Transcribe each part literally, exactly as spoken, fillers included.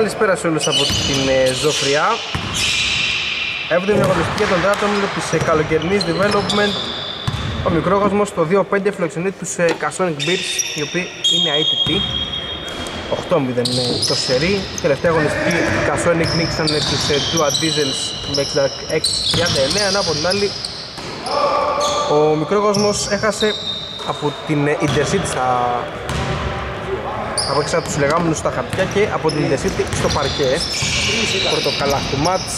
Καλησπέρα σε όλους από την Ζωφριά. Έβδομη αγωνιστική των δράτων της καλοκαιρινής development. Ο Μικρόγοσμος στο δύο πέντε φιλοξενεί τους Casonic Bears, οι οποίοι είναι αίτητοι. οκτώ μηδέν είναι το σερί. Τελευταία αγωνιστική οι Casonic νίκησαν τους Dua Diesels με εξήντα έξι τριάντα εννέα, ενώ από την άλλη ο Μικρόγοσμος έχασε από την Intercity στα... από έξω τους λεγάμενους στα χαρτιά και από την Intercity στο παρκέ. Πρωτοκαλάχ του μάτς.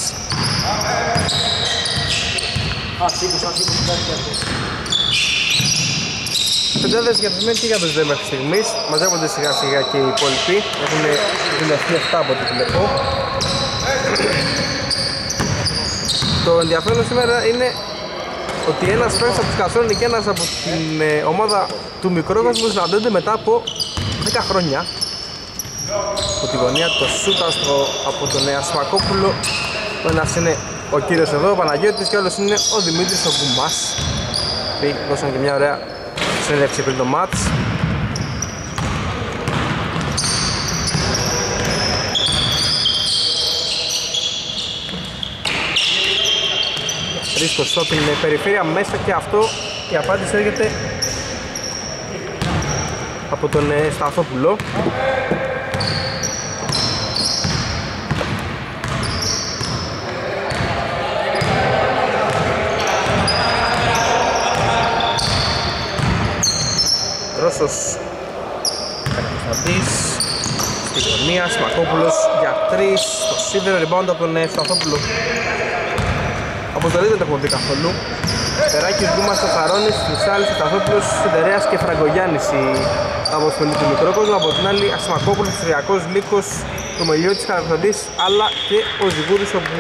Πεντάδες διαθεσμένοι και για τους δε μέχρι στιγμής. Μαζεύονται σιγά σιγά και οι υπόλοιποι. Έχουν δουλευτεί εφτά από το τηλεκό. Το ενδιαφέρον σήμερα είναι ότι ένας φέρνει από τους Κασόνι και ένας από την ε, ομάδα του Μικρόγοσμου συναντώνται μετά από δέκα χρόνια. Από τη γωνία το Σούταστρο από τον Ασφακόπουλο. Ο ένας είναι ο κύριος εδώ, ο Παναγιώτης, και ο άλλος είναι ο Δημήτρης ο Κουμάς. Πήγε, δώσαμε και μια ωραία συνέντευξη πριν το μάτς. Ρίσκο στο την περιφέρεια μέσα και αυτό, η απάντηση έρχεται από τον Σταθόπουλο. Ρώσος Καρακοσταντής στη γωνία, Σμακόπουλος για τρεις, το σίδερο rebound από τον Σταθόπουλο. Αποστολή δεν το έχουμε δει καθόλου. Περάκης, Δούμας, Σαφαρώνης, Φυσάλης, Καθόπουλος, Συντερέας και Φραγκογιάννης η αποστολή του Μικρόκοσμου. Από την άλλη Ασημακόπουλος, Συριακός, Λύκος, το Μελιώτης, Καρακοσταντής, αλλά και ο Ζιγούρης, όπου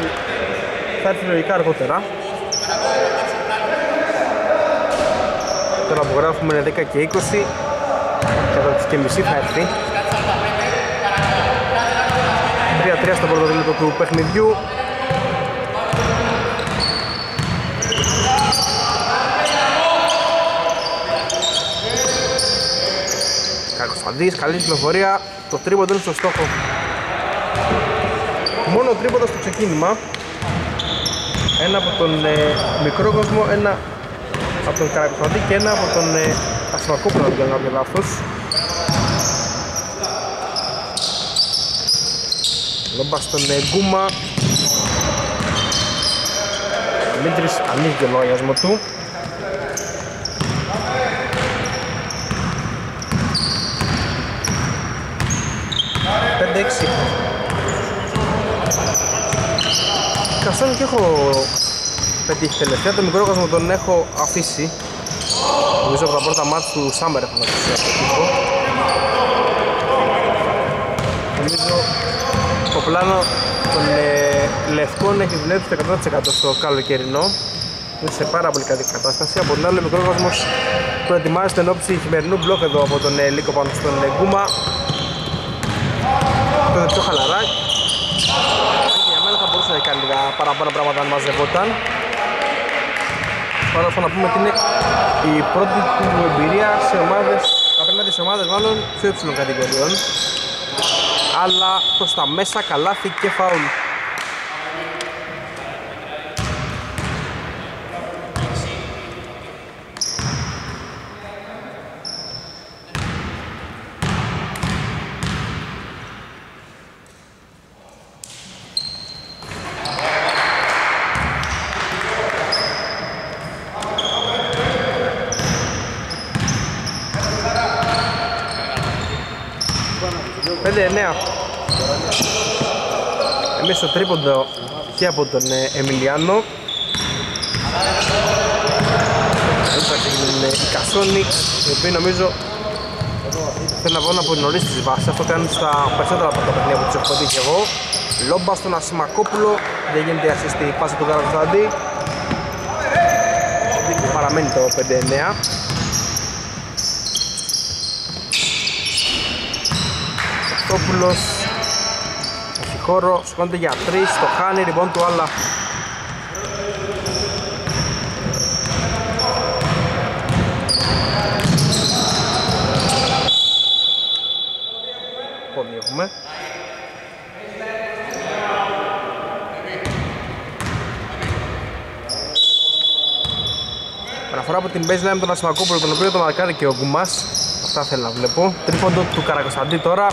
θα έρθει λογικά αργότερα. Τώρα που γράφουμε είναι δέκα και είκοσι, κατά τις και μισή θα έρθει. τρία τρία στο πρώτο δίλεπτο του παιχνιδιού. Κακοσταντής, καλή κυκλοφορία, το τρίποντο είναι στο στόχο. Μόνο τρίποντο στο ξεκίνημα. Ένα από τον ε, Μικρόγοσμο, ένα από τον Καρακοσταντή και ένα από τον ε, Ασημακόπουλο, να πιάνω κάποιο λάθος. Λόμπα στον ε, Γκούμα. Ο Μήτρης ανοίγει τον λογαριασμό του. πέντε έξι. Καστάνη και έχω πετύχει τελευταία, το Μικρόγοσμο τον έχω αφήσει. Νομίζω από τα πρώτα μάτια του Σάμερ έχω να αφήσει αυτό το τύπο. Νομίζω το πλάνο των ε, λευκών έχει δουλέψει το εκατό τοις εκατό στο καλοκαιρινό. Είναι σε πάρα πολύ καλή κατάσταση. Από την άλλη ο Μικρόγοσμος προετοιμάζεται εν όψη χειμερινού μπλοκ εδώ από τον ε, Λίκο πάνω στον ε, Γκούμα. Το πιο χαλαρά. Για μένα θα μπορούσε να κάνει λίγα παραπάνω πράγματα αν μαζευόταν. Παρόλο που να πούμε ότι είναι η πρώτη του εμπειρία σε ομάδες, απέναντι σε ομάδες μάλλον πιο υψηλών κατηγοριών. Αλλά προς τα μέσα καλάθι και φάουλ. Εμείς στο τρίποντο και από τον Εμιλιάνο. Εδώ είναι οι Casonic, οι οποίοι νομίζω θέλουν να βγουν από νωρίς τις βάσεις. Αυτό κάνουν στα περισσότερα από τα παιχνίδια που τους έχω δει και εγώ. Λόμπα στον Ασημακόπουλο, δεν γίνεται ασίστη η πάσα του Καρακοσταντή. Παραμένει το πέντε εννέα. Στόπουλος έχει χώρο, σηκώνεται για τρεις, το χάνει, ριμπόν του άλλα. Πόδι έχουμε. από την baseline με τον Ασημακόπουλο, τον οποίο το μαρκάρει και ο Γκουμάς. Αυτά θέλω να βλέπω. Τρίποντο του Καρακοσταντή τώρα.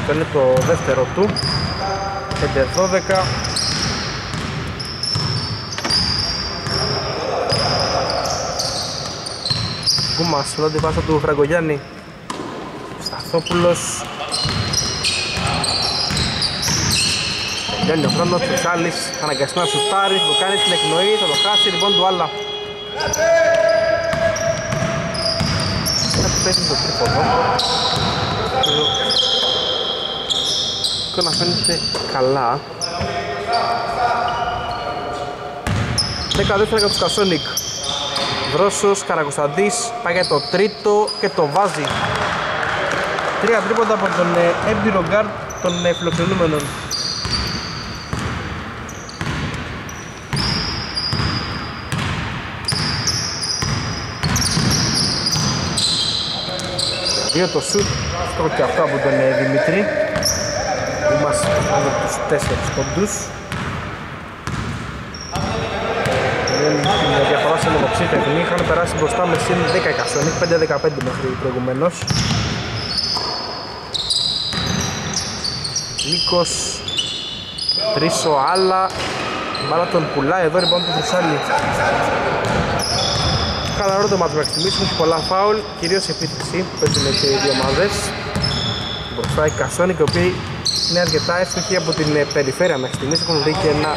Αυτό είναι το δεύτερο του. πέντε δώδεκα. Γκουμάς, μετά την πάσα του Φραγκογιάννη. Σταθόπουλος. Τελειώνει ο χρόνος, Φυσάλης αναγκαστεί να σουτάρει, το κάνει στην εκνοή, θα το χάσει, λοιπόν του άλλα. Θα πέσει το τρίποδο. Και να φαίνεται καλά. δεκατέσσερα για τους Κασόνικ. Βρόσος, Καρακοσταντής, πάει για το τρίτο και το βάζει. Τρία τρίποντα από τον έμπειρο γκάρτ των φιλοξενούμενων. Δύο το σουτ, αυτό και αυτό από τον Δημήτρη. Είμαστε από τους τέσσερις κοντούς. Την διαφορά σε λογοψή τεχνή, είχαν περάσει μπροστά με σύν δέκα Κασόνικ, πέντε δεκαπέντε μέχρι προηγουμένως. Νίκος, Τρίσο, άλλα. Μπάλα τον πουλάει εδώ, λοιπόν του Φυσάλη. Χαλαρό το μάτι Μαξιμίσου, έχει πολλά φάουλ, κυρίως επίθεση που παίζουν και οι δύο ομάδες. Μπροστά οι Κασόνικ, οι οποίοι είναι αρκετά εύστοχοι από την περιφέρεια μέχρι στιγμής. Έχουν δει και ένα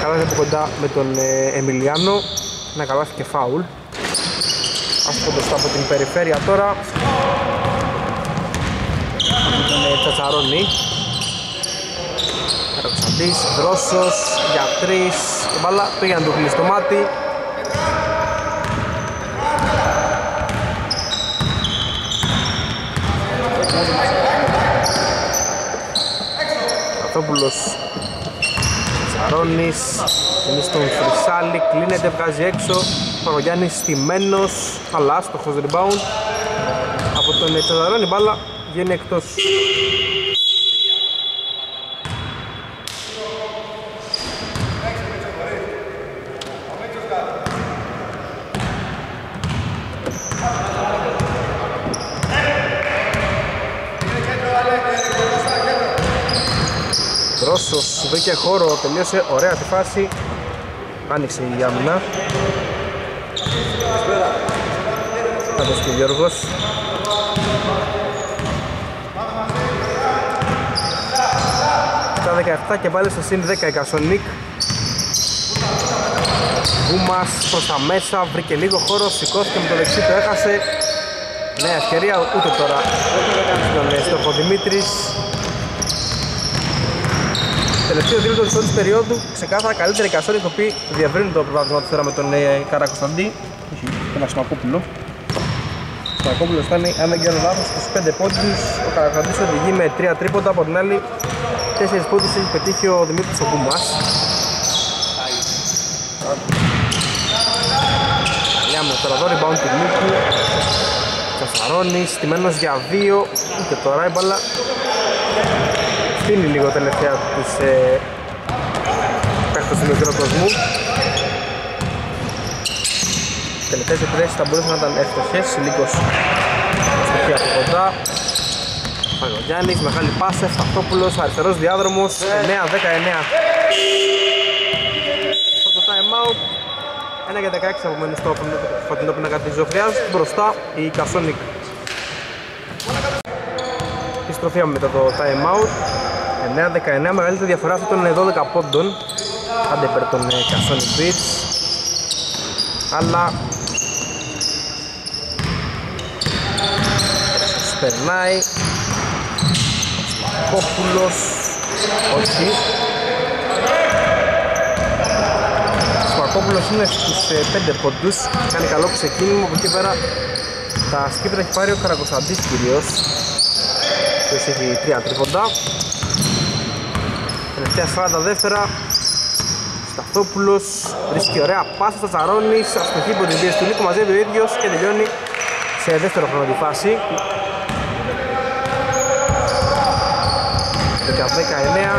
καλάθι από κοντά με τον Εμιλιάνο. Ένα καλάθι και φάουλ. Αυτό μπροστά από την περιφέρεια τώρα. Από τον Τσατσαρόνι. Καρακοσταντής, Δρόσος, για τρεις. Η μπάλα πήγε να του κλείσει το μάτι. Κατόπουλος, Τσαρώνης, είναι στον Φρυσάλη, κλείνεται, βγάζει έξω. Παρογιάννης στημένος, αλλά άστοχος rebound. Από τον Τσαρώνη μπάλα βγαίνει εκτός. Ρώσος βρήκε χώρο, τελείωσε ωραία τη φάση. Άνοιξε η άμυνα. Κάτω και ο Γιώργος. Στα δεκαεπτά και πάλι στο συν δέκα η Κασόνικ. Γκουμάς προς τα μέσα, βρήκε λίγο χώρο, σηκώθηκε με το δεξί, το έχασε. Νέα ευκαιρία, ούτε τώρα στον στόχο Δημήτρης. Τελευταίο δίλεπτο της πρώτης περίοδου, ξεκάθαρα καλύτερη η Κασόνικ, οι οποίοι διαβρύνουν το προβάδισμα του τώρα με τον Καρακοσταντή. Έχει τον Ασημακόπουλο. Ο Ασημακόπουλος φτάνει, αν δεν κάνω λάθος, στους πέντε πόντους. Ο Καρακοσταντής οδηγεί με τρία τρίποντα, από την άλλη τέσσερις πόντους έχει πετύχει ο Δημήτρης ο Γκουμάς. Λιάμε τώρα εδώ, rebound του Μίκου. Τσαφαρώνης, στημένος για δύο, και τώρα η μπάλα στείνει λίγο τελευταία τους παίχτες του μικρού κοσμού. Τελευταίες επιθέσεις θα μπορούσαν να ήταν εύστοχες. Λίγος στοχή από κοντά. Παγιογιάννης, μεγάλη πάσα, Σταθόπουλος, αριστερός διάδρομος, εννιά δεκαεννιά. Το time out, ένα και δεκαέξι απομένει στο φωτεινό πίνακα της ζωφριάς. Μπροστά η Κασόνικ. Επιστροφία μετά το time out. εννιά δεκαεννιά, μεγαλύτερη διαφορά αυτή των δώδεκα πόντων. Άντε υπέρ των Κασόνικ Beach. Αλλά περνάει ο Κόπουλος, όχι. Ο Κόπουλος είναι στους πέντε ποντούς, κάνει καλό ξεκίνημα, από εκεί πέρα τα σκύπτρα έχει πάρει ο Καρακοσταντής κυρίως, που έχει τρία τρίποντα. Τελευταία σφάλα τα δεύτερα, Σταθόπουλος, βρίσκει ωραία πάσα στα Τσαρώνης, αστοχή υπό την πίεση του Νίκου, μαζεύει ο ίδιος και τελειώνει σε δεύτερο χρόνο τη φάση. δέκα δεκαεννιά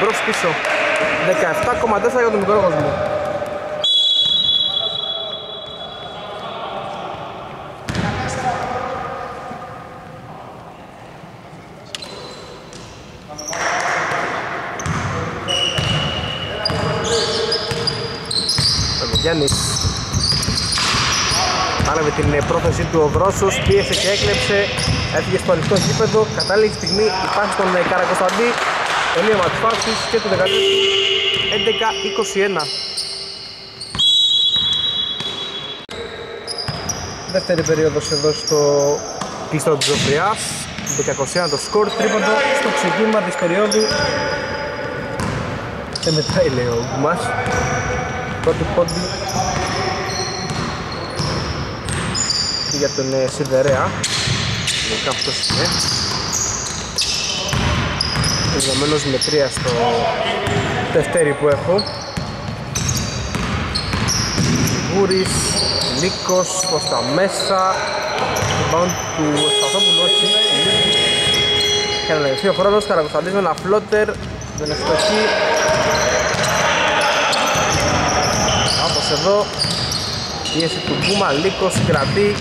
μπρος πίσω. δεκαεπτά κόμμα τέσσερα για τον μικρό κόσμο. Γιάννης άναβε την πρόθεσή του ο Βρόσος, πίεσε και έκλεψε, έφυγε στο ανοιχτό γήπεδο, κατάλληλη στιγμή η πάση στον Καρακοσταντή, τελείωμα της φάσης και το δεκατέσσερα έντεκα είκοσι ένα. Δεύτερη περίοδος εδώ στο κλειστό του Ζωφριάς, δεκακόσια το σκορ, τρίποντο στο ξεκίνημα της περίοδου και μετράει λέει ο Γκουμάς. Πρώτη πόντι για τον ε, Σιδερέα. Λογικά αυτός είναι τελειωμένος με τρία στο Δευτέρι που έχω. Γούρης, Νίκος προς τα μέσα. Rebound του Σταθόπουλου, όχι. Και αναλυθεί ο χρόνος, Καρακοσταντής με ένα φλότερ. Δεν ευστοχεί. Εδώ πίεση του Κούμα, Λίκος κρατεί,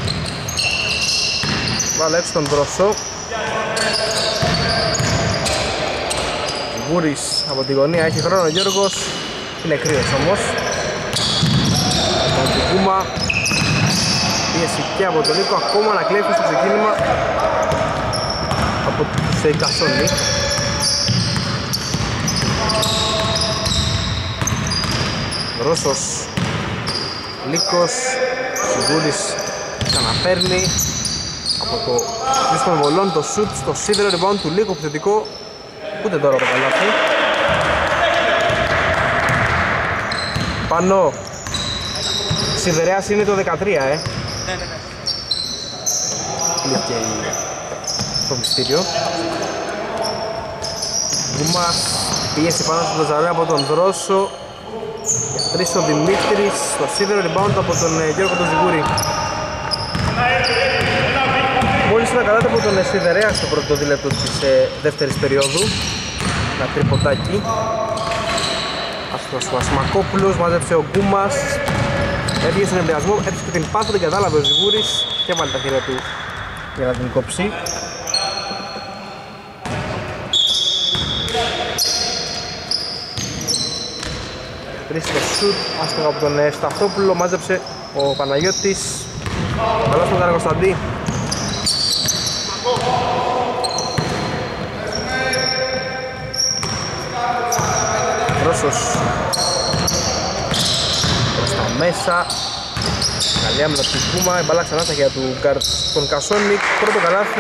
βάλε έξω τον Βρόσο. Γούρης από τη γωνία, έχει χρόνο ο Γιώργος, είναι κρύος όμως. Από τον Κούμα, πίεση και από τον Λίκο, ακόμα να κλέφει στο ξεκίνημα από τους Εικασόνι. Βρόσος, Λίκος, Σιγούρης ξαναφέρνει από το δύσκολο βολόν το σουτ στο σίδερο, rebound του Λίκου, επιθετικό, ούτε τώρα το καλάθι. Πάνω, Σιδερέας είναι το δεκατρία, ε. Ναι, ναι, ναι. Είναι και το μυστήριο. Βούμα, πίεση πάνω στο Ζαρέα από τον Βρόσο. Τρεις ο Δημήτρης, στο σίδερο rebound από τον Γιώργο τον Ζιγούρη. Μόλις να καλάτε από τον Σιδερέα στο πρώτο δίλεπτο της δεύτερης περίοδου. Ένα τρίποντάκι. Άστος ο Ασμακόπουλος, μάζεψε ο Γκούμας. Έφυγε στον εμπειασμό, έφυγε την πάθο, την κατάλαβε ο Ζιγούρης και βάλει τα χέρια του για να την κόψει. Τρεις στο σουτ, άστοχα από τον Σταθόπουλο, μάζεψε ο Παναγιώτης. Καλά στον Καρακοσταντή. Βρόσος προς τα μέσα. Καλιά με το Κούμα, η μπάλα ξανά στα χέρια του τον Κασόνικ, πρώτο καλάθι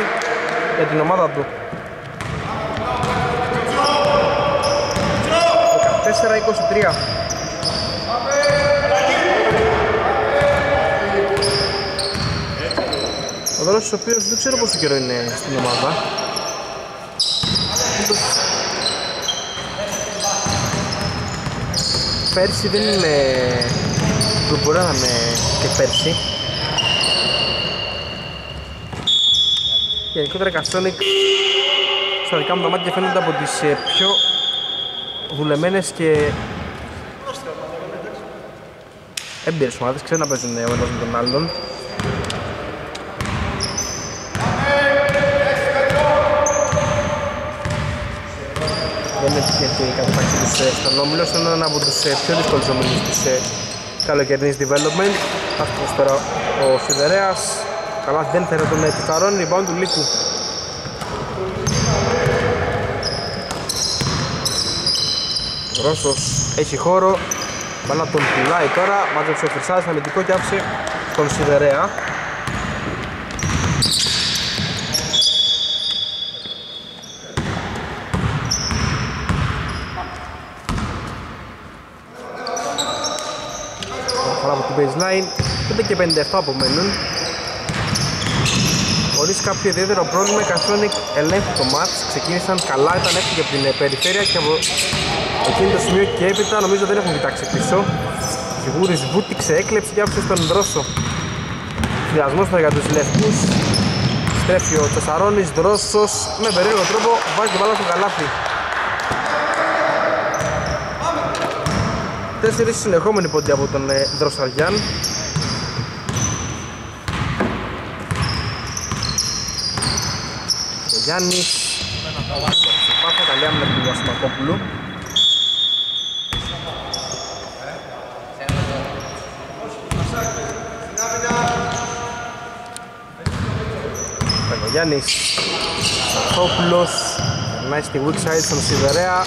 για την ομάδα του. δεκατέσσερα είκοσι τρία. Ο Δρόσος, ο οποίος δεν ξέρω πόσο καιρό είναι στην ομάδα. Πέρσι δεν είναι... μπορεί να είναι και πέρσι. Γενικότερα Καστόνικ στα δικά μου τα μάτια φαίνονται από τις πιο δουλεμένες και έμπειρες ομάδες, ξέρουν να παίζουν ο ένας με τον άλλον. Δεν έτυχε η καταταξή τους στον όμιλο, είναι ένα από τους πιο δύσκολους ομίλους της καλοκαιρινής development. Αυτός τώρα ο Σιδερέας, καλά δεν θέλει τον επιθαρώνει, rebound του Λίκου. Βρόσος έχει χώρο, μπάλα τον πουλάει τώρα, μάζεψε ο Χρυσάς, αμυντικό και άφησε τον Σιδερέα. Baseline, πέντε και πενήντα επτά απομένουν. Χωρίς κάποιο ιδιαίτερο πρόβλημα, η Καστόνικ ελέγχει το μάτς. Ξεκίνησαν καλά, ήταν έφυγε από την περιφέρεια και από εκείνο το σημείο και έπειτα νομίζω δεν έχουν κοιτάξει πίσω. Σιγούρης βούτυξε, έκλεψε και άφησε στον Δρόσο. Φυλιασμός τώρα για τους λευκούς. Στρέφει ο Τσασαρώνης, Δρόσος, με περίεργο τρόπο βάζει την μπάλα στο καλάθι. Τέσσερις συνεχόμενοι πόντοι από τον ε, Δροσαριάν. Ο Γιάννης σε πάσα καλή άμυνα του Ασημακόπουλου. Ο Γιάννης Ασημακόπουλος περνάει στη weak side στον Σιδερέα.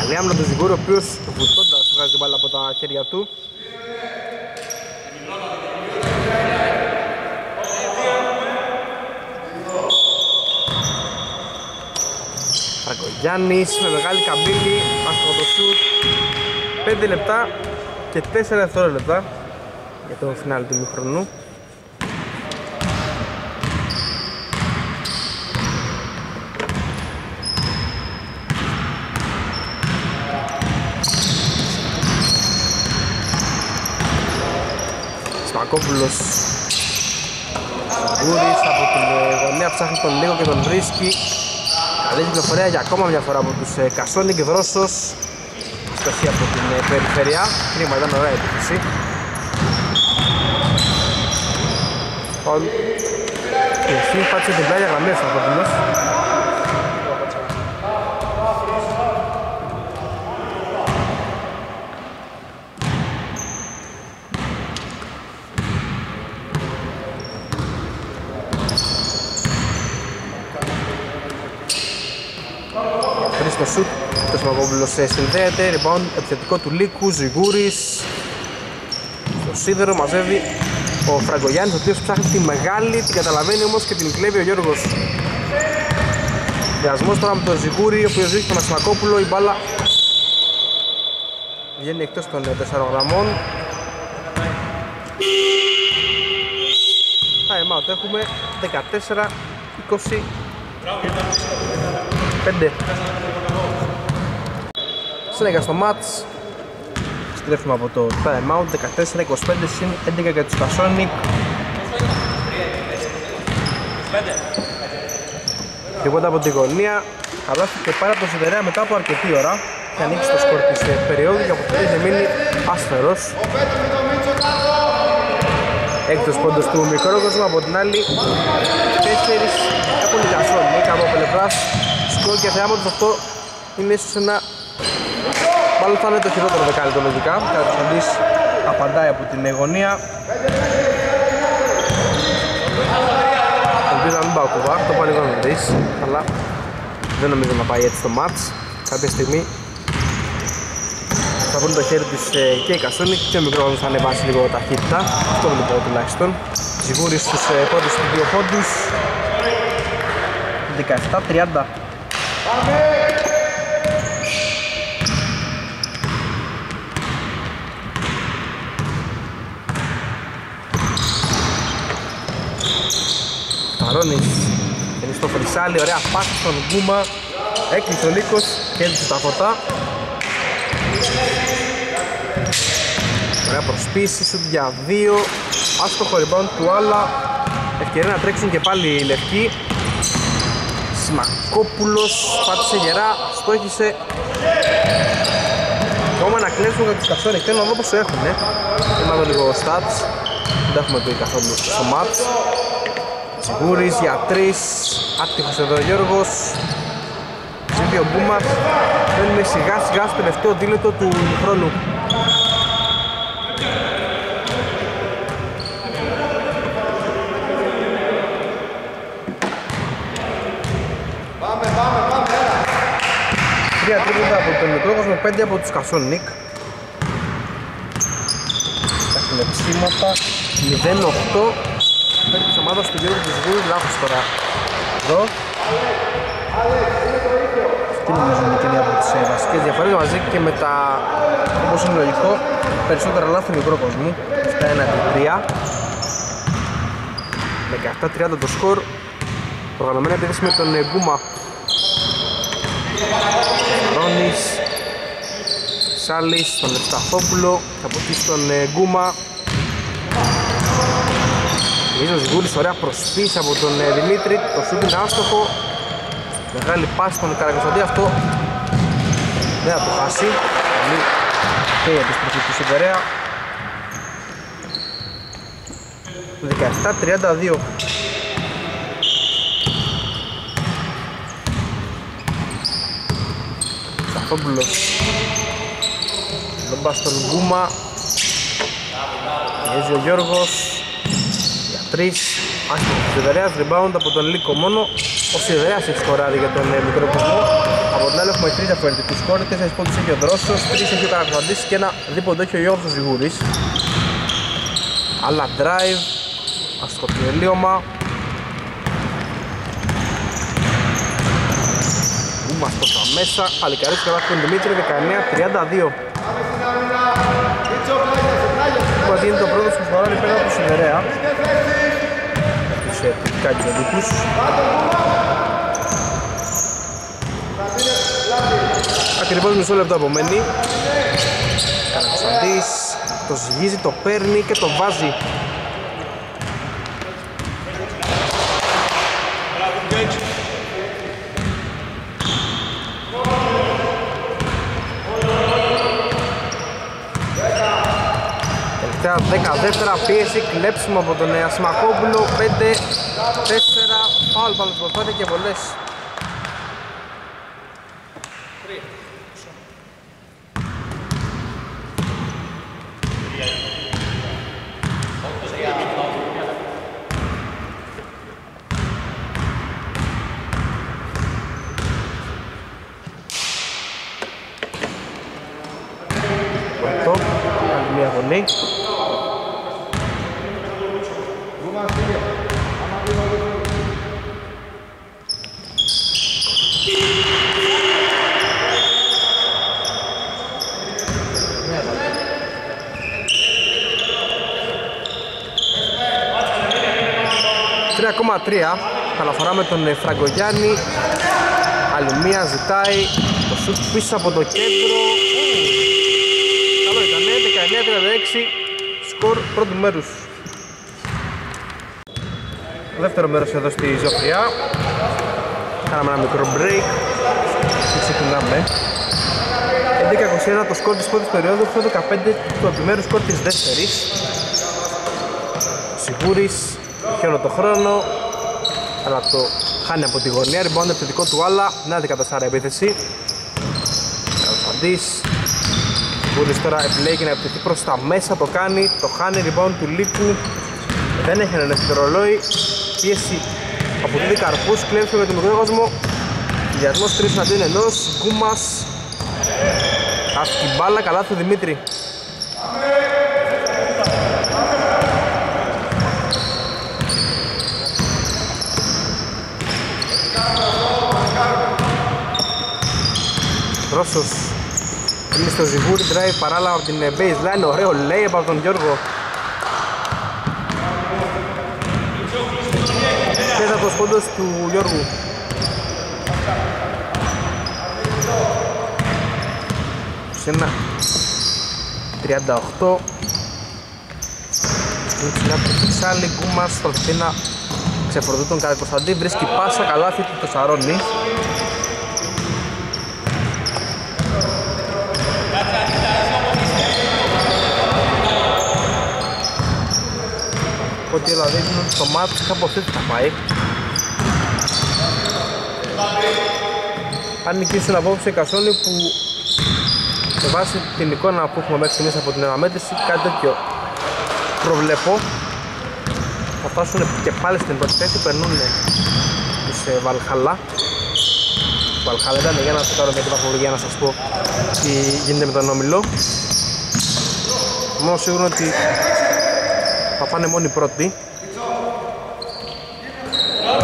Καλή άμυνα του Ζιγούρου, ο οποίος βουτώντας βγάζει την μπάλα από τα χέρια του. Γιάννης με μεγάλη καμπύλη, αστροδοσιούτ, πέντε λεπτά και τέσσερα δευτερόλεπτα για το φινάλι του ημιχρονού. Σπακόπουλος Σαγκούρης από την γωνία ψάχνει τον Λίγο και τον βρίσκει. Καλή κυκλοφορία για ακόμα μια φορά από τους ε, Κασόνι και Βρόσος. Στοχή από την ε, περιφέρεια. Κρίμα, ήταν ωραία επίθεση. Και εσύ πάτησε την πλάγια γραμμή στον Κοπούλος. Το σουτ, το Σμακόπουλος συνδέεται, rebound επιθετικό του Λίκου, Ζιγούρης στο σίδερο, μαζεύει ο Φραγκογιάννης, ο οποίος ψάχνει τη μεγάλη, την καταλαβαίνει όμως και την κλέβει ο Γιώργος. Διασμός τώρα με τον Ζιγούρη, ο οποίος δείχνει τον Σμακόπουλο, η μπάλα βγαίνει εκτός των τεσσάρων γραμμών. Time out έχουμε, δεκατέσσερα είκοσι πέντε. Συνέχεια στο μάτς, στρέφουμε από το time out, δεκατέσσερα είκοσι πέντε συν έντεκα για τους Κασόνικ. Τίποτα από τη γωνία, αλλά και πάρα από το Σιδερέα μετά από αρκετή ώρα και ανοίξει το σκορ της περιόδου και από τότε είχε μείνει άσφερος. Έκτος πόντος του Μικρόκοσμου, από την άλλη τέσσερις έχουν οι Κασόνικ από πλευράς σκορ και θεάμα τους. Αυτό είναι ίσως ένα, μάλλον θα είναι το χειρότερο δεκάλεπτο λογικά. Κατσοντής απαντάει από την γωνία. Ελπίζω να μην πάω κουβά, το πάρει εδώ να δεις, αλλά δεν νομίζω να πάει έτσι το μάτς. Κάποια στιγμή θα βρουν το χέρι τους και οι Κασόνικ και ο Μικρόκοσμος θα ανεβάσει λίγο ταχύτητα. Αυτό είναι το τουλάχιστον. Ζιγούρης στους πρώτους του δύο πόντους. δεκαεπτά τριάντα. Παρώνης, είναι στο φρυσάλι, ωραία πάση στον Γκούμα, έκλεισε ο Λύκος και έδειξε τα φωτά. Ωραία προσπίση, σουτ για δύο, άστοχο rebound του Άλλα, ευκαιρία να τρέξουν και πάλι οι λευκοί. Σμακόπουλος πάτησε γερά, στόχισε. Ακόμα να κλέψουν για τους Κασόνικ, θέλω να δω πως το έχουνε. Είμαι εδώ λίγο stats, δεν έχουμε πει καθόλου στο match. Ζιγούρης για τρεις, άτυχος εδώ ο Γιώργος. Ζήτη ο Μπούμας, θέλουμε σιγά σιγά στο τελευταίο δίλεπτο του χρόνου. Πάμε, πάμε, πάμε, έλα! Τρία τρίποντα από τον Μικρόκοσμο, πέντε από τους Κασόνικ. Τα κλεψίματα, μηδέν οκτώ. Παίρνει της ομάδας του Γιώργου του Ζιγούρου, λάθος τώρα εδώ. Αυτή νομίζω είναι και μία από τις βασικές διαφορές μαζί και με τα, όπως είναι λογικό, περισσότερα λάθη Μικρόκοσμου. Επτά έναντι τρία, δεκαεπτά τριάντα το σκορ. Προγραμμένα επίθεση με τον Γκούμα. Ρόνης Σάλης, τον Ευσταθόπουλο, θα αποτύχει τον Γκούμα. Ήρθε ο Ζιγούρης, ωραία προσπίση από τον ε, Δημήτρη, το σουτ είναι άστοχο. Μεγάλη πάση στον Καρακοσταντή, αυτό δεν θα το χάσει. και η επιστροφή του στον Περέα. δεκαεπτά τριάντα δύο. Σταφόπουλος. Λόμπα στον Γκούμα. Μιέζει ο Γιώργος για τρεις. Άσχημα του Σιδερέας, rebound από τον Λίκο μόνο. Ο Σιδερέας έχει σκοράρει για τον μικρό ποσμό. Από την άλλη έχουμε τρεις διαφορετικούς σκόρ, τέσσερις πόντους έχει ο Δρόσος, τρεις έχει ο Καρακβαντής και ένα δίποντο έχει ο Γιώργος Ζιγούρης. Αλλά drive, αστοχή ελίωμα. Ούμας προς τα μέσα, Αλικαρίσου καλά στον Δημήτριο, δεκαεννιά τριάντα δύο. Όπως γίνεται ο πρώτος που σκοράρει πέρα από το Σιδερέα. Τους τυπικά τους αντίκους. Ακριβώς μισό λεπτό απομένει. Καρακουσαντής το ζυγίζει, το παίρνει και το βάζει. δεκαδεύτερα πίεση, κλέψιμο από τον Ασημακόπουλο, πέντε τέσσερα, φάουλ πάνω στην προσπάθεια και βολές. τρία, αναφορά με τον Φραγκογιάννη. Άλλη μία ζητάει το σουτ πίσω από το κέντρο. Καλό ήταν, δεκαεννιά τριάντα έξι, σκορ πρώτου μέρους. Δεύτερο μέρος εδώ στη Ζωφριά. Κάναμε ένα μικρό break και ξεκινάμε. έντεκα είκοσι ένα το σκορ της πρώτης περίοδου, δεκαπέντε το επιμέρους σκορ της δεύτερης. Σιγούρης και όλο το χρόνο, αλλά το χάνει από τη γωνία, rebound επιθετικό του άλλα, να δεκατέσσερα επίθεση. Καλοφαντής, Μπούρης τώρα επιλέγει να επιθετεί προς τα μέσα, το κάνει, το χάνει, rebound του Λίκου, δεν έχει έναν ρολόι, πίεση από δίδυ καρπούς, κλέψει με τον μικρό κόσμο, διασμός τρεις αντίον ενός, Κούμας, άσκη μπάλα, καλά του Δημήτρη. Ρώσος είναι στο Ζιγούρι, drive παράλληλα από την baseline, ωραίο layup από τον Γιώργο. Τέταρτος πόντος του Γιώργου. Ξένα τριάντα οκτώ. Στην ψηλά του Πιτσάλη, Κούμας, Στολφίνα ξεπροδού τον Καρακοσταντή, βρίσκει πάσα, καλάθι του Σαρώνη. Ότι δηλαδή είναι το μάτι από αυτή θα πάει. Αν νικήσουν απόψε οι Κασόνοι που με βάση την εικόνα που έχουμε μέχρι εμείς από την αναμέτρηση, κάτι τέτοιο προβλέπω, θα φτάσουν και πάλι στην πρώτη θέση, περνούν τους ε, Βαλχαλά. Βαλχαλά ήταν για να σας κάνω μια τυπαφορία να σας πω τι γίνεται με τον Όμιλο. Μόνο σίγουρο ότι θα πάνε μόνοι πρώτοι.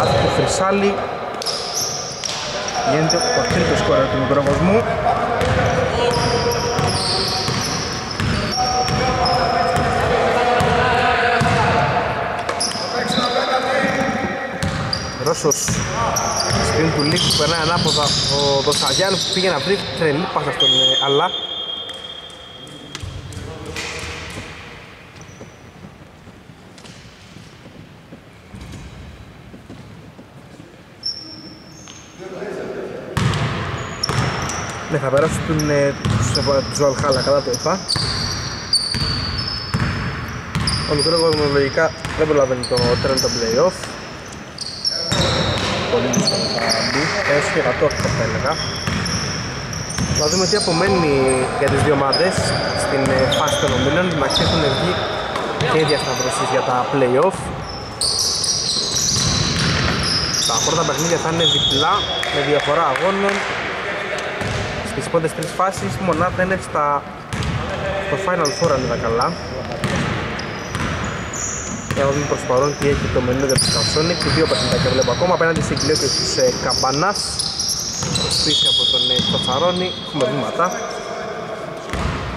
Άδει του Χρυσάλη. Γίνεται ο τρίτος σκόρερ του μικροβοσμού. Ρώσος. Στην του Λίκου περνάει ανάποδα ο Δοσταγιάννου που πήγε να βρει τρελή πάσα στον Αλλά. Ναι, θα περάσω τον ε, Ζουαλχάλα, καλά το είπα. Ο μικρό κοσμολογικά δεν προλαβαίνει το τρένο των play-off. Πολύ δύσκολο θα μπει, έως και κατόρθω θα έλεγα. Να δούμε τι απομένει για τις δύο ομάδες στην ε, φάση των ομίλων. Να έχουν βγει και διασταυρώσεις για τα play-off. Τα πρώτα παιχνίδια θα είναι διπλά με διαφορά αγώνων. Στις πρώτες τρεις φάσεις η μονάδα είναι στα... στο Final Four αν είδα καλά. Έχω δει προς παρόν τι έχει το μενού για τους Καυσόνικ. Οι δύο παιχνιδάκια βλέπω ακόμα απέναντι στην Κλέο και στους ε, Καμπανάς. Πίσω από τον ε, Κοτσαρόνι, έχουμε βήματα.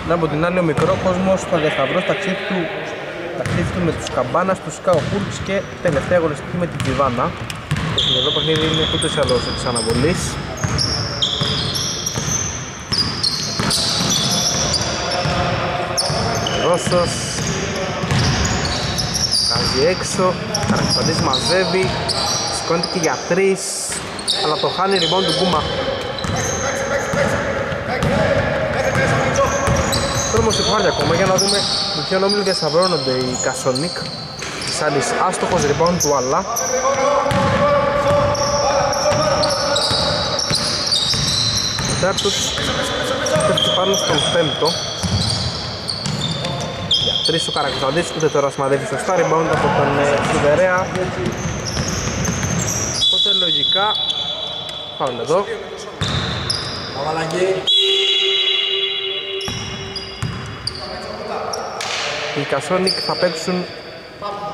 Να από την άλλη ο μικρό κόσμος θα διασταυρώσει ταξίδι του, ταξίδι του με τους Καμπάνας, τους Καοχούρτς και τελευταία αγωνιστική με την Τιβάνα. Το σημερινό παιχνίδι είναι ούτως ή άλλως της αναβολής. Ρώσος βγάζει έξω, Καραξαντής μαζεύει, σηκώνεται και για τρεις, αλλά το χάνει λοιπόν του Κούμα. Τώρα όμως υπάρχει ακόμα για να δούμε με ποιον όμιλο διασταυρώνονται οι Κασονίκ. Της άλλης άστοχος rebound του Άλλα. Ο τέταρτος πέφτει πάνω στον πέμπτο. Τρεις ο Καρακουταντής, ούτε τώρα σημαδεύει σωστά, rebound από τον Σιβερέα. Οπότε λογικά πάμε εδώ. Οι Κασόνικ θα παίξουν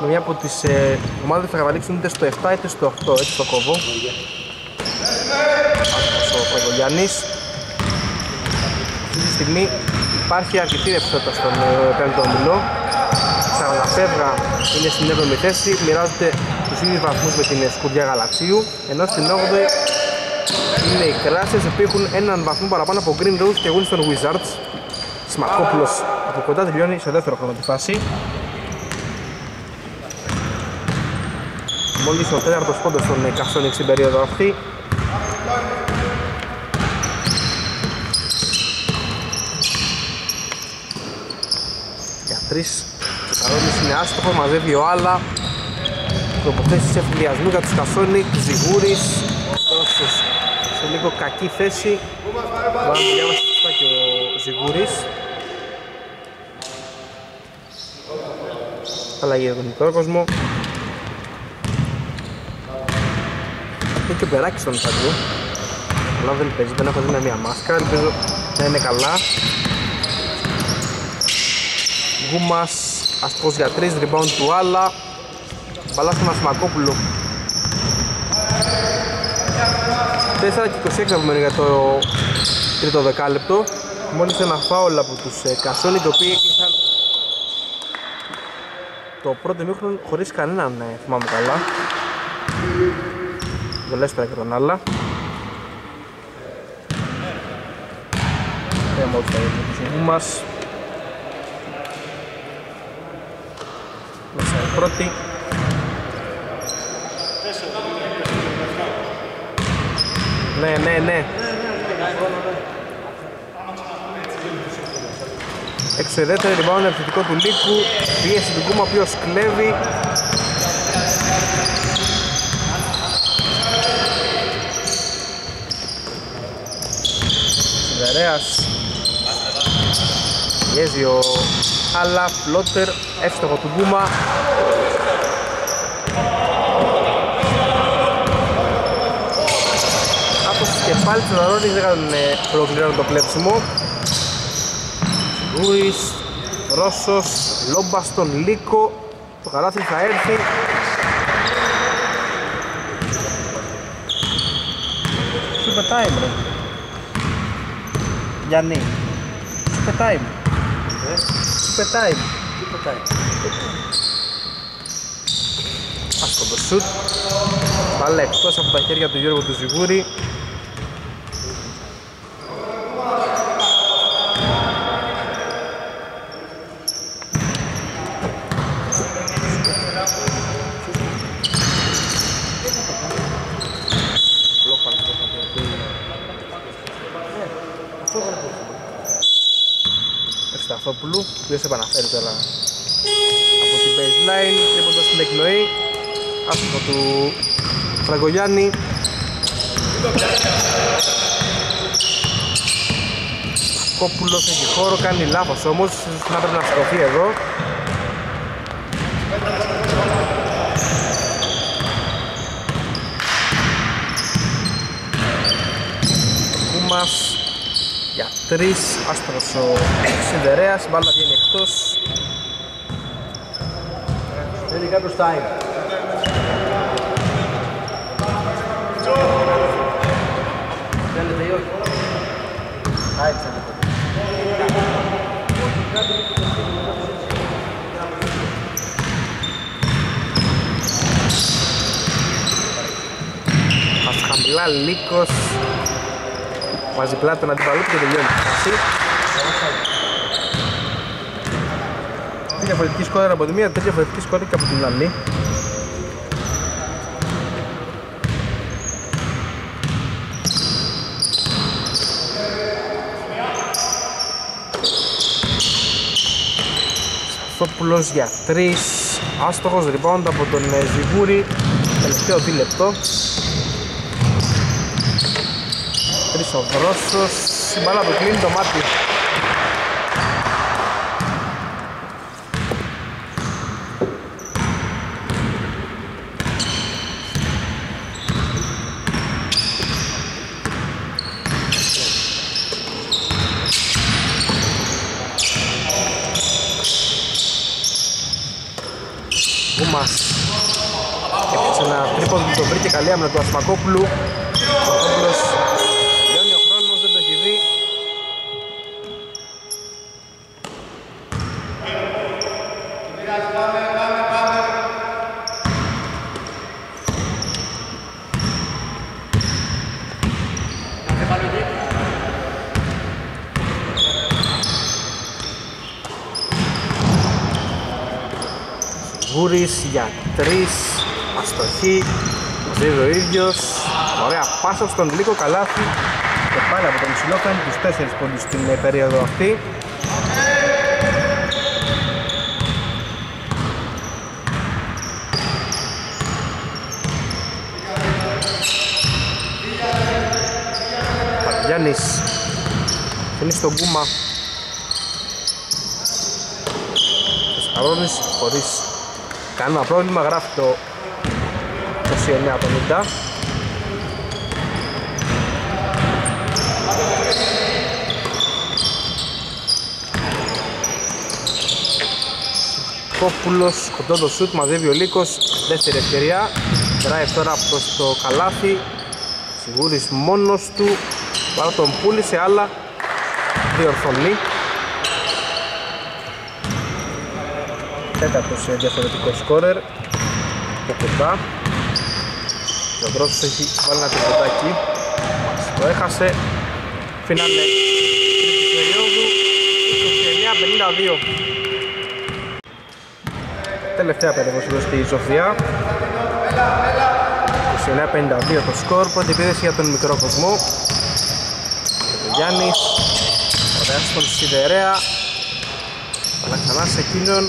με μια από τις ε, ομάδες θα καταλήξουν είτε στο επτά είτε στο οκτώ, έτσι το κόβω. Άσχος ο Παγκογιάννης. Αυτή τη στιγμή υπάρχει αρκετή ρευστότητα στον πέμπτο ομιλό. Σαρανταφεύγα είναι στην έβδομη θέση, μοιράζονται τους ίδιους βαθμούς με την Σκουδιά Γαλαξίου, ενώ στην όγδοη είναι οι Κράσες που έχουν έναν βαθμό παραπάνω από Green Rose και Winston Wizards. Σμαρκόπουλος από κοντά τελειώνει σε δεύτερο χρόνο τη φάση. Μόλις ο τέταρτος πόντος των Κασόνικ στην περίοδο αυτή. Ο Καρόνης είναι άστοχο, μαζεύει ο Άλλα. Προποθέσεις εφηλιασμού για τους Κασόνικ, Ζιγούρης. Όσος σε λίγο κακή θέση. Βάζει διάβαση σωστά και ο Ζιγούρης. Αλλαγή για τον μικρό κόσμο. Είναι και ο Περάκης στον Ιθαντού. Αλλά δεν παίζει, δεν έχω δει με μια μάσκα. Ελπίζω να είναι καλά. Γκούμας, αστρός για τρεις, rebound του Άλλα. Μπαλά στον Ασημακόπουλο. Τέσσερα και είκοσι έξι απομένει για το τρίτο δεκάλεπτο. Μόλις ένα φάουλ από τους ε, Κασόνικ, οι οποίοι είχαν το πρώτο μήχρονο χωρίς κανέναν, ναι, θυμάμαι καλά. Βολέστερα και τον Άλλα. Ωραία μόλις θα γίνει ο Γκούμας. Πρώτη. Ναι, ναι, ναι. Εξαιρετικό rebound επιθετικό του Λίκου. Πίεση του Κούμα, ο οποίος κλέβει. Σιδερέας. Πιέζει ο Άλλα, πλότερ, εύστοχο του Κούμα. Και πάλι τον Αρώνη δεν προκληρώνουν το κλέψιμο. Γκούις, Ρώσος, Λόμπα στον Λίκο. Το καλάθι θα έρθει. Σου πετάει μπρο Γιάννη. Σου πετάει Σου πετάει Σου πετάει Άσκο το σουτ. Πάλι εκτός από τα χέρια του Γιώργου του Ζιγούρη. Ευσταθόπουλου, ο οποίος επαναφέρει τώρα από την baseline, τρίποντα στην εκνοή, άσχημα του Φραγκογιάννη. Κόπουλος έχει χώρο, κάνει λάθος όμως, ίσως να πρέπει να σκοτωθεί εδώ. Κούμας για τρεις, άστρος ο Σιδερέας, μπάλα βγαίνει εκτός. Θέλει κάποιος time. Θέλετε ή όχι? Time θέλετε. Ας χαμηλά Λύκος, βάζει πλάτη τον αντιπαλού και τελειώνει τη φάση. Τρία διαφορετική σκόρη από τη μία, τρία διαφορετική σκόρη και από την άλλη. Σταθόπουλος για τρεις, άστοχος rebound από τον Ζιγούρη, τελευταίο δίλεπτο. Τρεις ο Βρόσος, η μπάλα που κλείνει το μάτι. Το βρήκε καλή άμυνα του Ασμακόπουλου. Ο Ασμακόπουλος λιώνει ο χρόνος, δεν το έχει δει. Σουγούρης για τρεις, αστοχή. Δίδει ο ίδιος, ωραία πάσα στον Λύκο, καλάθι και πάλι από τον Μισηλό, κάνει τους τέσσερις πόντους στην περίοδο αυτή. Γιάννης, είναι στον Κούμα. Θεσσαλόνης χωρίς κανένα πρόβλημα, γράφει το είκοσι εννέα πενήντα. Κόπουλος, κοντό το σουτ, μαζεύει ο Λύκος, δεύτερη ευκαιρία. Drive τώρα προς το καλάθι, Σιγούρης μόνος του, πάρα τον πούλησε, αλλά διορθώνει. Τέταρτος διαφορετικό σκόρερ, από κοντά. Ο Βρόσος έχει βάλει ένα τριποντάκι, το έχασε. Φινάλε της περίοδου, είκοσι εννέα πενήντα δύο. Τελευταία περίοδος εδώ στη Σοφία, είκοσι εννέα πενήντα δύο το σκορ. Πρώτη επίδεση για τον μικρό κοσμό. Ο Γιάννης παραδεάζει τον Σιδερέα, αλλά ξανά σε εκείνον.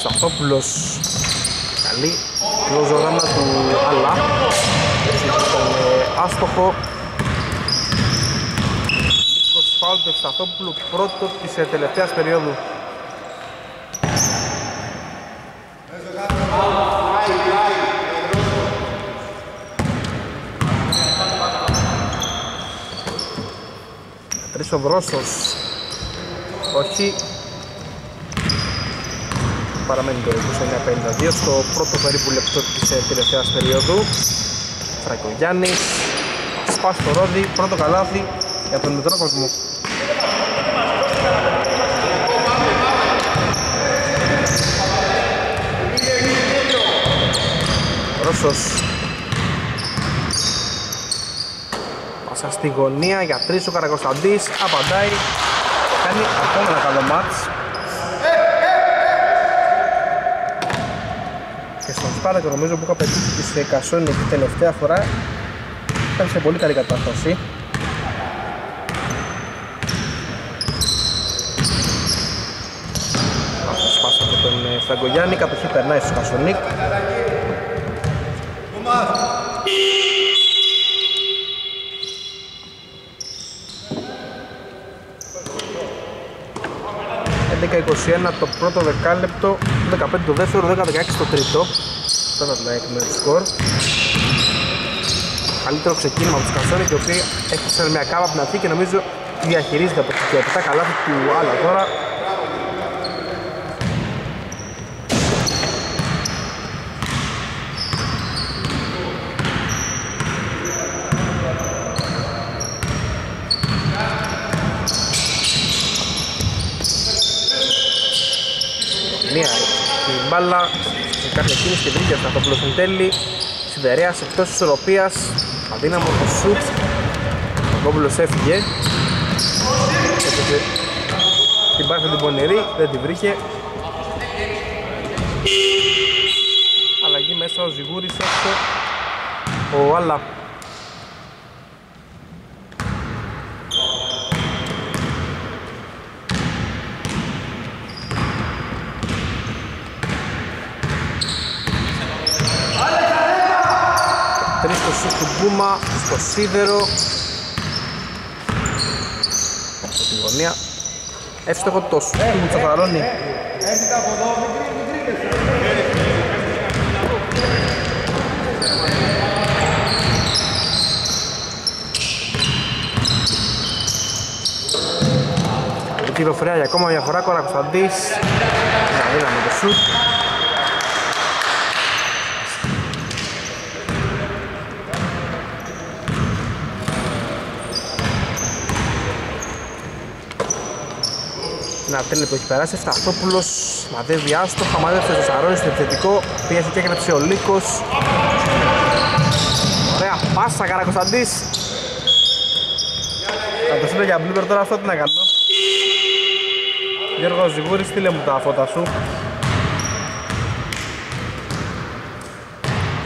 Σταθόπουλος, καλή κλωζοδάμα του Άλλα, τον άστοχο. Λύκος φάουλ του Σταθόπουλου, πρώτο της τελευταίας περίοδου. Τρεις ο Βρόσος, όχι. Παραμένει το είκοσι εννέα πενήντα δύο στο πρώτο περίπου λεπτό της τελευταίας περίοδου. Φραγκογιάννης, σπάσει το ρόδι, πρώτο καλάθι για τον μικρό κόσμο. Ρώσος, πάσα στη γωνία για τρεις, ο Καρακοσταντής απαντάει, κάνει ακόμα ένα καλό μάτς. και στον Σπάρτακο νομίζω που είχα πετύχει και στο Εικασόνη τη τελευταία φορά ήταν σε πολύ καλή κατάσταση. Σπάσα από τον Φραγκογιάννη, κατοχή περνάει στο Κασονίκ. έντεκα είκοσι ένα το πρώτο δεκάλεπτο, δεκαπέντε το δεύτερο, δέκα δεκαέξι το τρίτο. Τέταρτο έχουμε το σκορ. Καλύτερο ξεκίνημα από τους Κασόνικ, οι οποίοι έχασαν μια κάμα από την αρχή και νομίζω διαχειρίζεται από τα καλάθη του άλλα τώρα. Μπάλα σε κάποια κίνηση και βρήκε από το Πλουσιντέλη. Σιδερέας εκτός ισορροπίας, αδύναμο το σουτ. Ο Κόμπουλος έφυγε. Την πάσα την πονηρή, δεν την βρήκε. Αλλαγή μέσα ο Ζιγούρης, έξω ο Άλλα. Του Μπούμα, στο σίδερο από την γωνία, εύστοχο το σουτ του Μουτσαφαρώνη. Η κυριοφρέα για ακόμα μια φορά, Κορακοσταντής, να δίναμε το σουτ. Ένα τρίλεπτο έχει περάσει, Φταχτόπουλος μαδεύει άστοχα, μαδεύει ο Ζαρώνης στο επιθετικό, πίεσε και έκρεψε ο Λύκος. Ωραία πάσα, Καρακοσταντής. Θα το στείλω για μπλούπερ τώρα, αυτό τι να κάνω. Γιώργο Ζιγούρη, στείλε μου τα φώτα σου.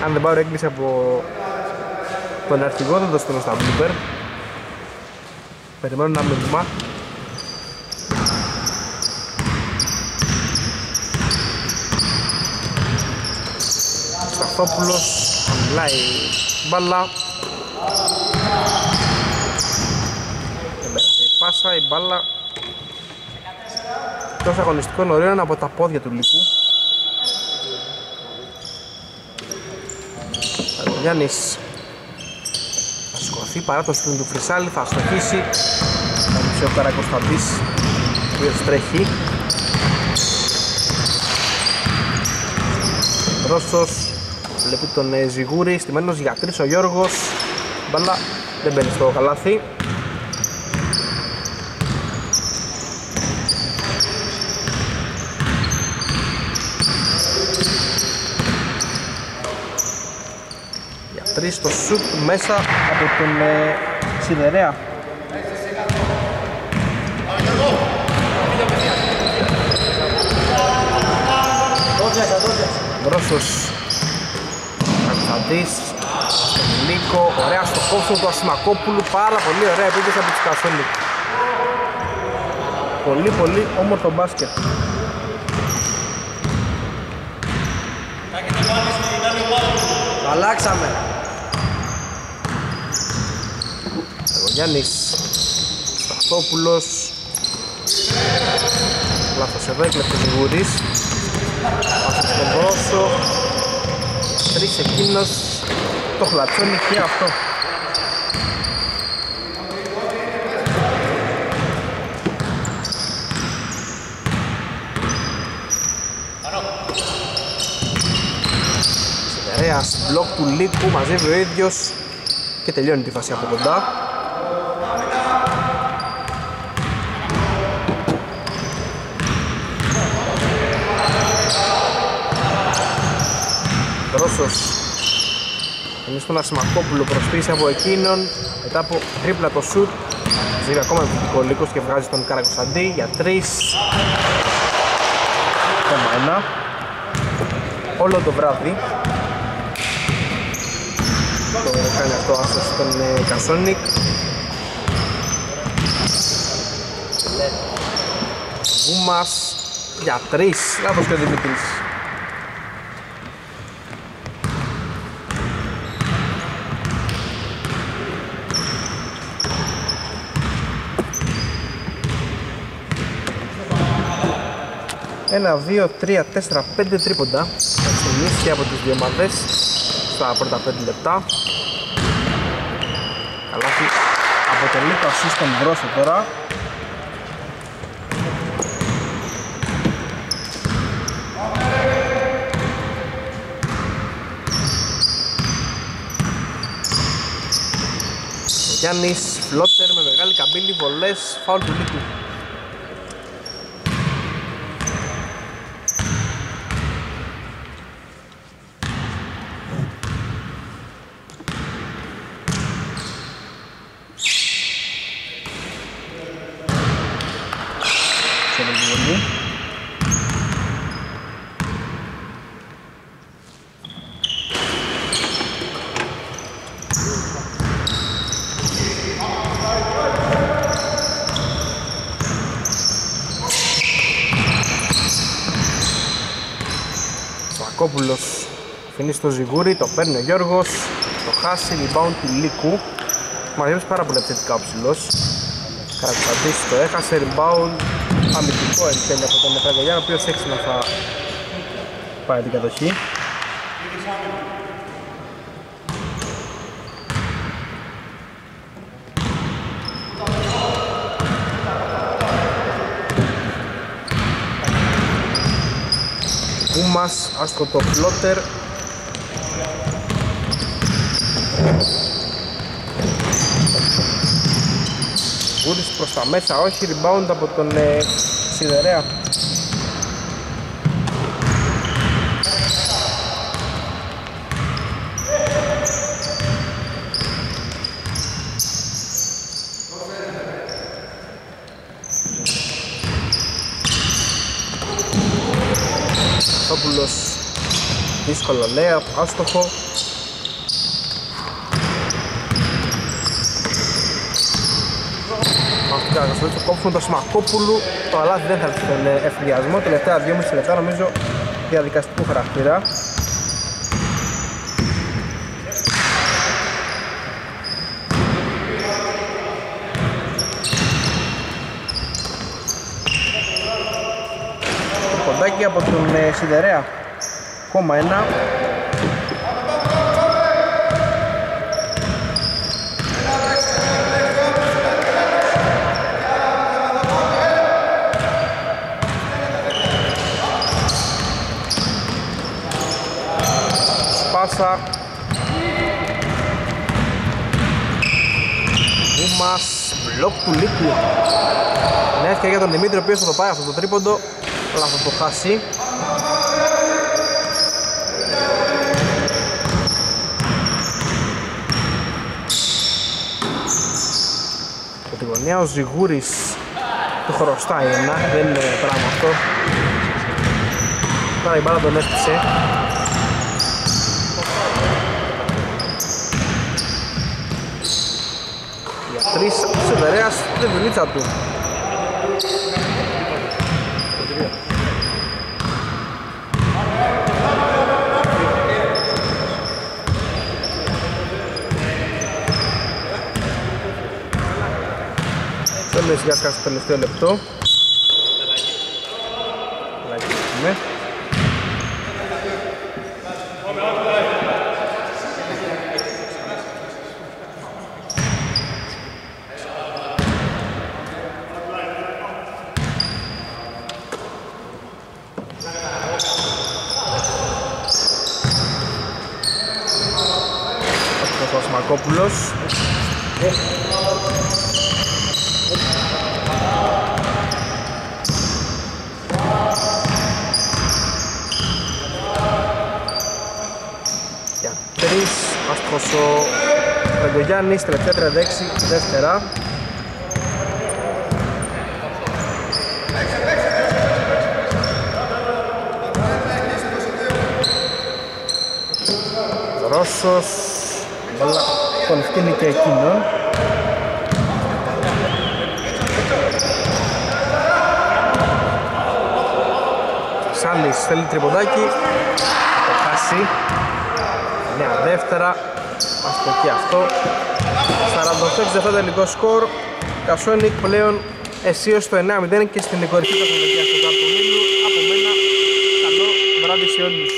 Αν δεν πάρω έκκληση από τον αρχηγό, δεν το στείλω στα μπλούπερ. Περιμένω ένα μήνυμα. Σταφόπουλος, αμυλάει μπάλα. Η πάσα, η μπάλα. Τόσο αγωνιστικών ωραίων από τα πόδια του Λυκού. Ο Γιάννης θα σκορθεί παρά το σπίτι του Φρυσάλη, θα στοχίσει. Θα δείξει ο Καρακοσταντής, ο οποίος τρέχει. Ρώσος βλέπει τον ε, Ζιγούρη, στημένος για τρεις ο Γιώργος. Μπαλά δεν μπαίνει στο καλάθι. Για τρεις το σουτ μέσα από τον ε, Σιδερέα. Μπρόσος Αντής, τον Λύκο, ωραία στο κόψο του Ασημακόπουλου, πάρα πολύ ωραία επίθεση από τους Κασόλη. Πολύ πολύ όμορφο μπάσκετ. Αλλάξαμε. Ο Γιάννης Σταθόπουλος, λάθος εδώ, έκλεψε Ζιγούρης. Πάσης στον Μπρόσο, τρεις εκείνος, το χλατσόνι και αυτό. Σιδερέας, μπλοκ του Λύκου, μαζεύει ο ίδιος και τελειώνει τη φάση από κοντά. Ρώσος, εμείς τον Ασημακόπουλο προσπίσει από εκείνον, μετά από τρίπλα το σουτ, ζήρει ακόμα επιθετικό ο Λύκος και βγάζει τον Καρακοσταντή για τρεις. Ακόμα ένα. όλο το βράδυ. Το κάνει αυτό άσος στον Κασόνικ. Βούμας για τρεις, λάθος και ο Δημήτρης. Ένα, δύο, τρία, τέσσερα, πέντε τρίποντα. Συνήθει από τις δύο ομάδες στα πρώτα πέντε λεπτά. Καλάθι αποτελεί το assist στον Βρόσο τώρα. Γιάννης, φλότερ με μεγάλη καμπύλη, βολές, φάουλ του Λίκου. Φινεί στο ζιγούρι, το παίρνει ο Γιώργος, το χάσει, rebound του Λίκου. Μαριός πάρα πολύ επιθετικά ο ψηλός. Καρακοσταντής το έχασε, rebound αμυντικό εν τέλει από τον Μεθακογιάννη, ο οποίος έξι να θα πάρει την κατοχή. Μας άσκο το φλότερ. Γούρις προς τα μέσα, όχι, rebound από τον ε, Σιδερέα. Δύσκολο λέαπ, άστοχο. Αυτοκαγκαστολίτσα κόψουν το Σμακόπουλου. Το αλάθι δεν θα έρθει στον εφηδιασμό. Τελευταία δυόμιση λεπτά νομίζω διαδικαστικού χαρακτήρα. Κοντάκι από τον Σιδερέα. Ακόμα ένα. Σπάσα. Βούμας, μπλοκ του Λίκου. Μια ευκαιρία για τον Δημήτρη, ο οποίος θα το πάει αυτό το τρίποντο, αλλά θα το χάσει. Ο Ζιγούρης του χρωστάει ένα, δεν είναι πράγμα αυτό. Τώρα η μπάλα τον έστησε. Για τρεις της Εβερέας, την βιλίτσα του. Για κάτω το τελευταίο λεπτό. Ο Κοσμακόπουλος. Ο Παγκογιάννης, τελευταία τριάντα έξι δεύτερα. Ρώσος, κολυφτείνει και εκείνο. Σάλης θέλει τρίποδάκι, το χάσει. Νέα δεύτερα, άστο και αυτό. Σαραντοσέξι αυτό τελικό σκορ. Κασόνικ πλέον εσίως στο εννιά μηδέν και στην κορυφή του παιχνιδιού. Από μένα, καλό βράδυ σε όλους.